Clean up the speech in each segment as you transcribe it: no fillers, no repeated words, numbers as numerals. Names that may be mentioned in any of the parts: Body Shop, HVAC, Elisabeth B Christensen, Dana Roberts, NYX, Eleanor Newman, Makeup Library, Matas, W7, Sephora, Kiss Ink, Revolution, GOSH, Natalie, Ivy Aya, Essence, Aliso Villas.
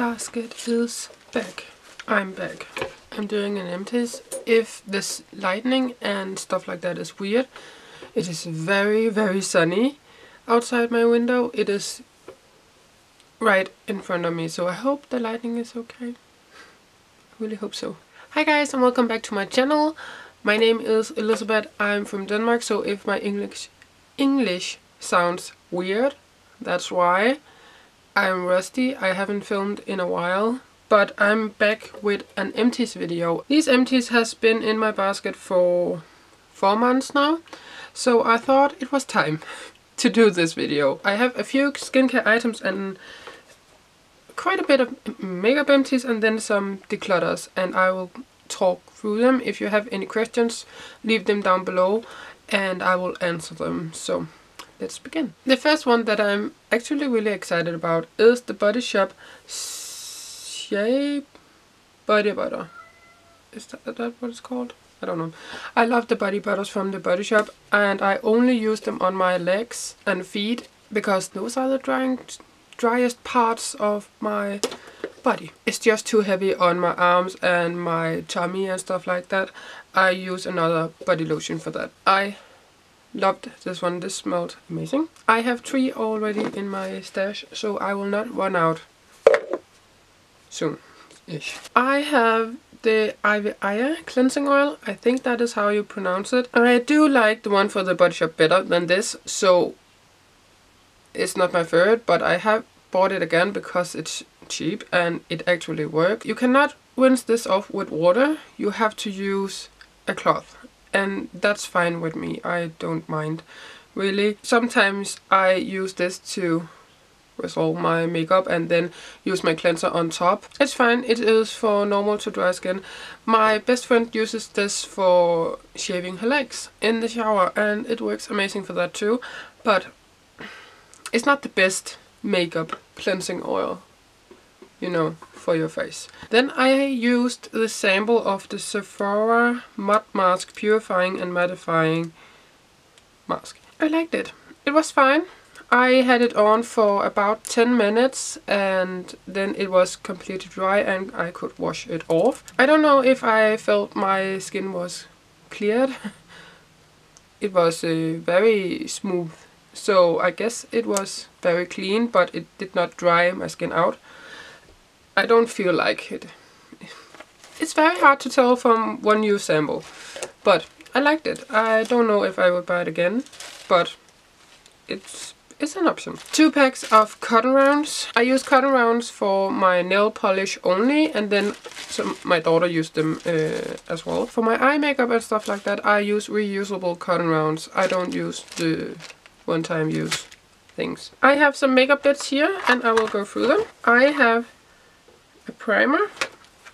basket is back. I'm back. I'm doing an empties. If this lightning and stuff like that is weird, it is very, very sunny outside my window. It is right in front of me, so I hope the lighting is okay. I really hope so. Hi guys, and welcome back to my channel. My name is Elisabeth. I'm from Denmark, so if my English sounds weird, that's why. I'm rusty. I haven't filmed in a while, but I'm back with an empties video. These empties has been in my basket for 4 months now, so I thought it was time to do this video. I have a few skincare items and quite a bit of makeup empties and then some declutters, and I will talk through them. If you have any questions, leave them down below and I will answer them. So let's begin. The first one that I'm actually really excited about is the Body Shop Shea Body Butter. Is that what it's called? I don't know. I love the body butters from the Body Shop, and I only use them on my legs and feet because those are the driest parts of my body. It's just too heavy on my arms and my tummy and stuff like that. I use another body lotion for that. I loved this one. This smelled amazing. I have 3 already in my stash, so I will not run out soon-ish. I have the Ivy Aya cleansing oil. I think that is how you pronounce it. I do like the one for the Body Shop better than this, so it's not my favorite, but I have bought it again because it's cheap and it actually works. You cannot rinse this off with water. You have to use a cloth, and that's fine with me. I don't mind, really. Sometimes I use this to resolve my makeup and then use my cleanser on top. It's fine. It is for normal to dry skin. My best friend uses this for shaving her legs in the shower, and it works amazing for that too, but it's not the best makeup cleansing oil, you know, for your face. Then I used the sample of the Sephora Mud Mask, Purifying and Mattifying Mask. I liked it. It was fine. I had it on for about 10 minutes and then it was completely dry and I could wash it off. I don't know if I felt my skin was cleared. It was very smooth, so I guess it was very clean, but it did not dry my skin out. I don't feel like it. It's very hard to tell from one new sample, but I liked it. I don't know if I would buy it again, but it's an option. 2 packs of cotton rounds. I use cotton rounds for my nail polish only, and then my daughter used them as well. For my eye makeup and stuff like that, I use reusable cotton rounds. I don't use the one-time use things. I have some makeup bits here and I will go through them. I have a primer.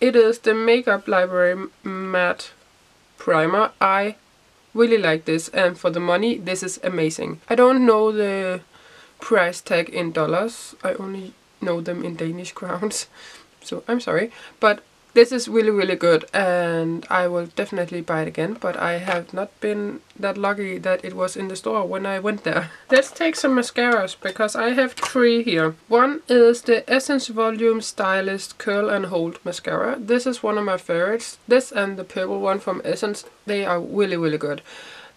It is the Makeup Library Matte Primer. I really like this, and for the money this is amazing. I don't know the price tag in dollars. I only know them in Danish crowns, so I'm sorry, but this is really, really good and I will definitely buy it again, but I have not been that lucky that it was in the store when I went there. Let's take some mascaras because I have 3 here. One is the Essence Volume Stylist Curl and Hold Mascara. This is one of my favorites. This and the purple one from Essence, they are really, really good.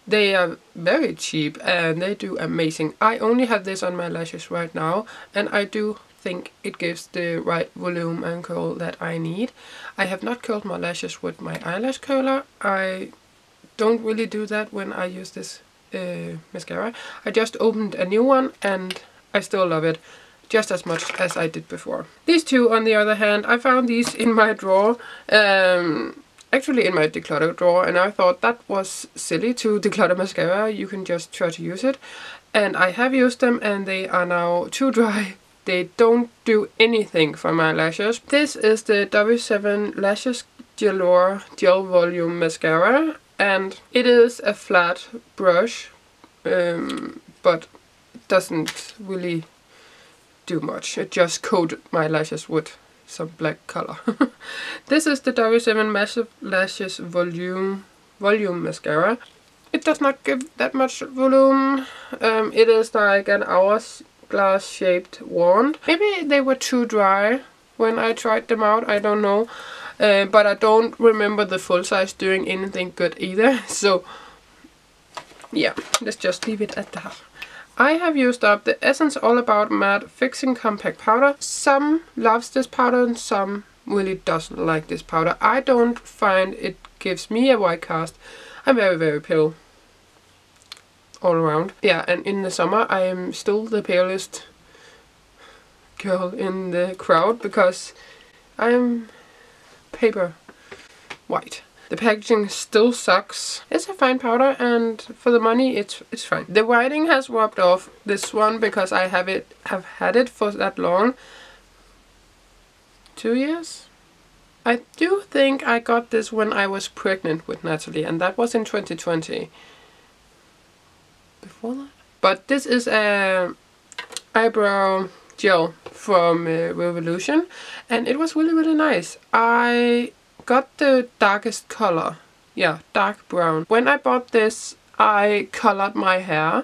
They are very cheap and they do amazing. I only have this on my lashes right now and I do think it gives the right volume and curl that I need. I have not curled my lashes with my eyelash curler. I don't really do that when I use this mascara. I just opened a new one and I still love it just as much as I did before. These 2, on the other hand, I found these in my drawer, actually in my declutter drawer, and I thought that was silly to declutter mascara. You can just try to use it, and I have used them and they are now too dry. They don't do anything for my lashes. This is the W7 Lashes Velour Gel Volume Mascara, and it is a flat brush, but it doesn't really do much. It just coats my lashes with some black color. This is the W7 Massive Lashes Volume Mascara. It does not give that much volume. It is like an hour's glass shaped wand. Maybe they were too dry when I tried them out, I don't know. But I don't remember the full size doing anything good either, so yeah, let's just leave it at that. I have used up the Essence All About Matte Fixing Compact Powder. Some loves this powder and some really doesn't like this powder. I don't find it gives me a wide cast. I'm very pale all around. Yeah, and in the summer I am still the palest girl in the crowd because I am paper white. The packaging still sucks. It's a fine powder and for the money it's fine. The whiting has rubbed off this one because I have had it for that long. 2 years? I do think I got this when I was pregnant with Natalie, and that was in 2020. Before that? But this is a eyebrow gel from Revolution, and it was really nice. I got the darkest color, yeah, dark brown. When I bought this, I colored my hair,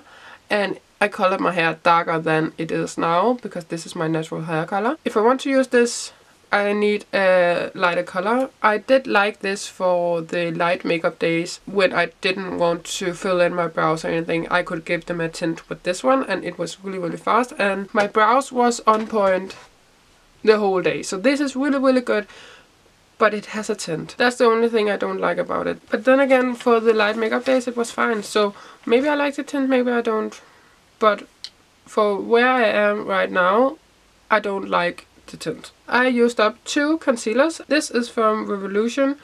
and I colored my hair darker than it is now, because this is my natural hair color. If I want to use this, I need a lighter color. I did like this for the light makeup days when I didn't want to fill in my brows or anything. I could give them a tint with this one, and it was really fast, and my brows was on point the whole day. So this is really good, but it has a tint. That's the only thing I don't like about it. But then again, for the light makeup days it was fine. So maybe I like the tint, maybe I don't. But for where I am right now, I don't like the tint. I used up 2 concealers. This is from Revolution.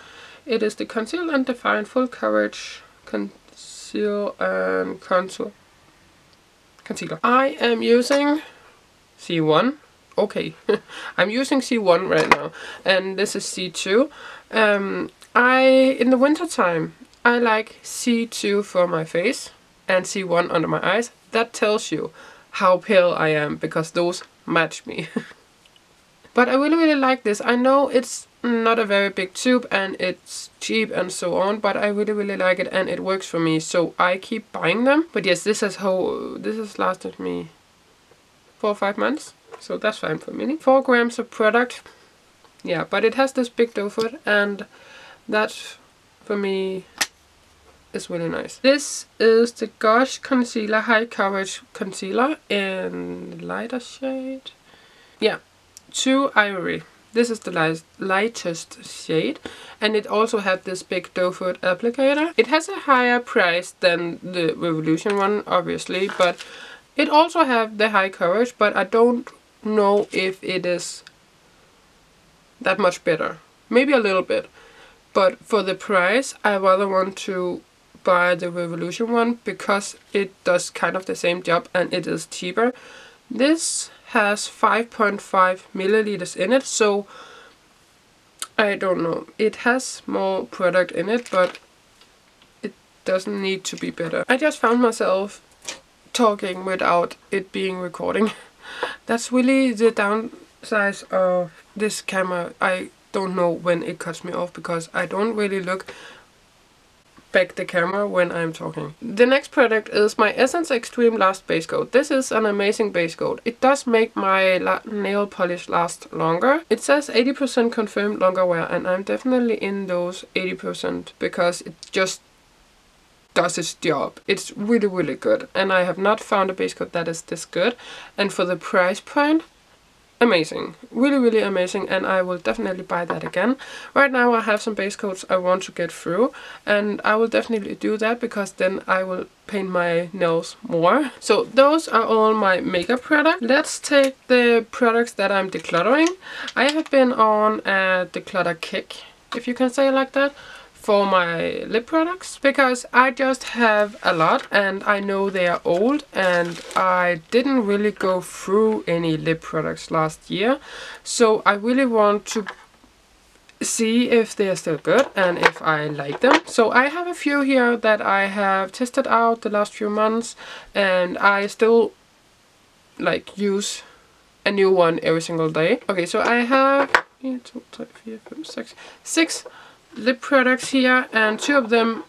It is the Conceal and Define Full Coverage Conceal and Contour Concealer. I am using C1. Okay, I'm using C1 right now, and this is C2. In the winter time, I like C2 for my face and C1 under my eyes. That tells you how pale I am, because those match me. But I really like this. I know it's not a very big tube and it's cheap and so on, but I really like it and it works for me, so I keep buying them. But yes, this has lasted me 4 or 5 months, so that's fine for me. 4 grams of product, yeah, but it has this big doe foot, and that for me is really nice. This is the GOSH Concealer High Coverage Concealer in lighter shade. Yeah. 2 Ivory. This is the lightest shade, and it also had this big doe foot applicator. It has a higher price than the Revolution one, obviously, but it also have the high coverage, but I don't know if it is that much better. Maybe a little bit, but for the price I rather want to buy the Revolution one because it does kind of the same job and it is cheaper. This has 5.5 milliliters in it, so I don't know. It has more product in it, but it doesn't need to be better. I just found myself talking without it being recording. That's really the downside of this camera. I don't know when it cuts me off because I don't really look back the camera when I'm talking. The next product is my Essence Extreme Last Base Coat. This is an amazing base coat. It does make my nail polish last longer. It says 80% confirmed longer wear, and I'm definitely in those 80% because it just does its job. It's really good, and I have not found a base coat that is this good, and for the price point, amazing. Really amazing, and I will definitely buy that again. Right now I have some base coats I want to get through, and I will definitely do that because then I will paint my nails more. So those are all my makeup products. Let's take the products that I'm decluttering. I have been on a declutter kick, if you can say it like that, for my lip products, because I just have a lot and I know they are old, and I didn't really go through any lip products last year, so I really want to see if they are still good and if I like them. So I have a few here that I have tested out the last few months, and I still like use a new one every single day. Okay, so I have 6 lip products here, and 2 of them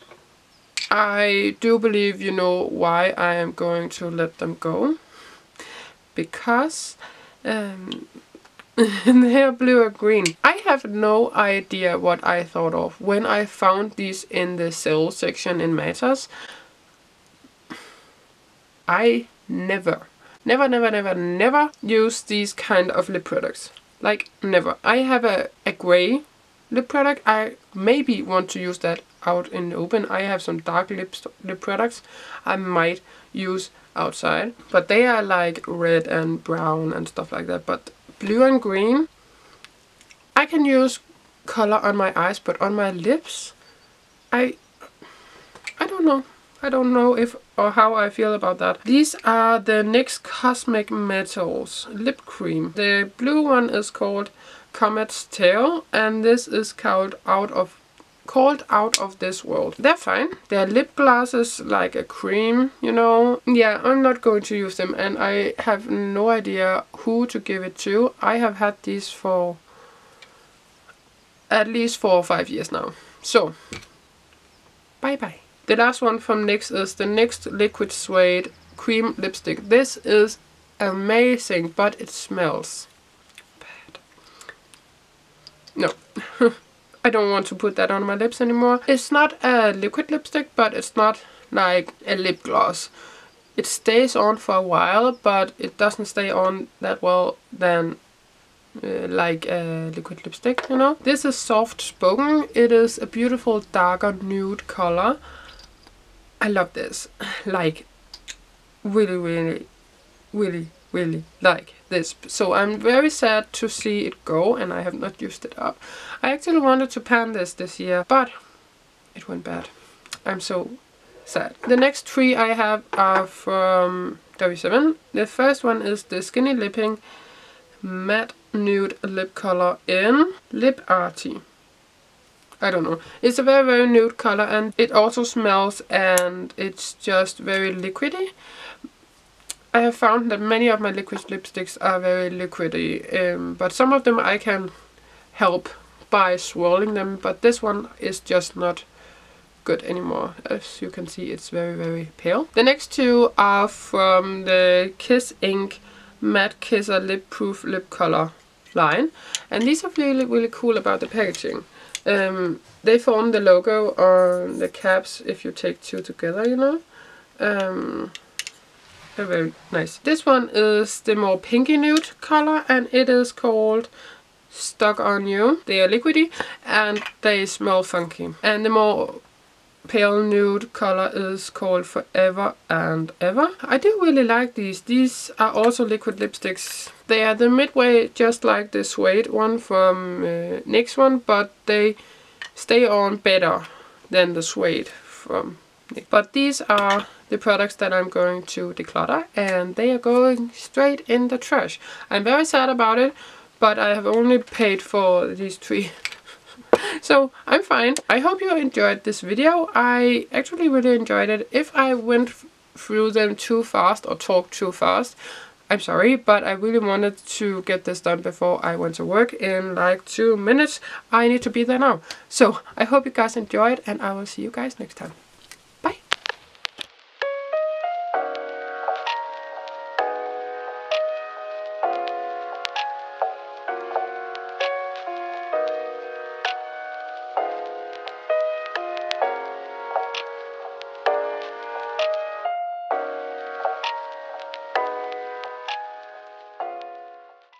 I do believe you know why I am going to let them go, because They are blue or green. I have no idea what I thought of when I found these in the sale section in Matas. I never use these kind of lip products. Like, never. I have a grey lip product. I maybe want to use that out in the open. I have some dark lip products I might use outside. But they are like red and brown and stuff like that. But blue and green, I can use color on my eyes, but on my lips, I don't know. I don't know if or how I feel about that. These are the NYX Cosmic Metals Lip Cream. The blue one is called Comet's Tail, and this is called Out of This World. They're fine. They're lip glosses, like a cream, you know. Yeah, I'm not going to use them, and I have no idea who to give it to. I have had these for at least 4 or 5 years now. So, bye-bye. The last one from NYX is the NYX Liquid Suede Cream Lipstick. This is amazing, but it smells bad. No. I don't want to put that on my lips anymore. It's not a liquid lipstick, but it's not like a lip gloss. It stays on for a while, but it doesn't stay on that well than like a liquid lipstick, you know. This is Soft Spoken. It is a beautiful darker nude color. I love this, like really like this. So I'm very sad to see it go, and I have not used it up. I actually wanted to pan this year, but it went bad. I'm so sad. The next three I have are from W7. The first one is the Skinny Lipping Matte Nude Lip Color in Lip Arty. I don't know. It's a very nude color, and it also smells, and it's just very liquidy. I have found that many of my liquid lipsticks are very liquidy, but some of them I can help by swirling them, but this one is just not good anymore. As you can see, it's very pale. The next two are from the Kiss Ink Matte Kisser Lip Proof Lip Color line, and these are really cool about the packaging. They form the logo on the caps if you take two together, you know. They're very nice. This one is the more pinky nude color, and it is called Stuck On You. They are liquidy and they smell funky. And the more pale nude color is called Forever and Ever. I do really like these. These are also liquid lipsticks. They are the midway, just like the suede one from NYX one, but they stay on better than the suede from NYX. But these are the products that I'm going to declutter, and they are going straight in the trash. I'm very sad about it, but I have only paid for these three. So I'm fine. I hope you enjoyed this video. I actually really enjoyed it. If I went through them too fast or talked too fast, I'm sorry, but I really wanted to get this done before I went to work in like 2 minutes. I need to be there now. So I hope you guys enjoyed, and I will see you guys next time.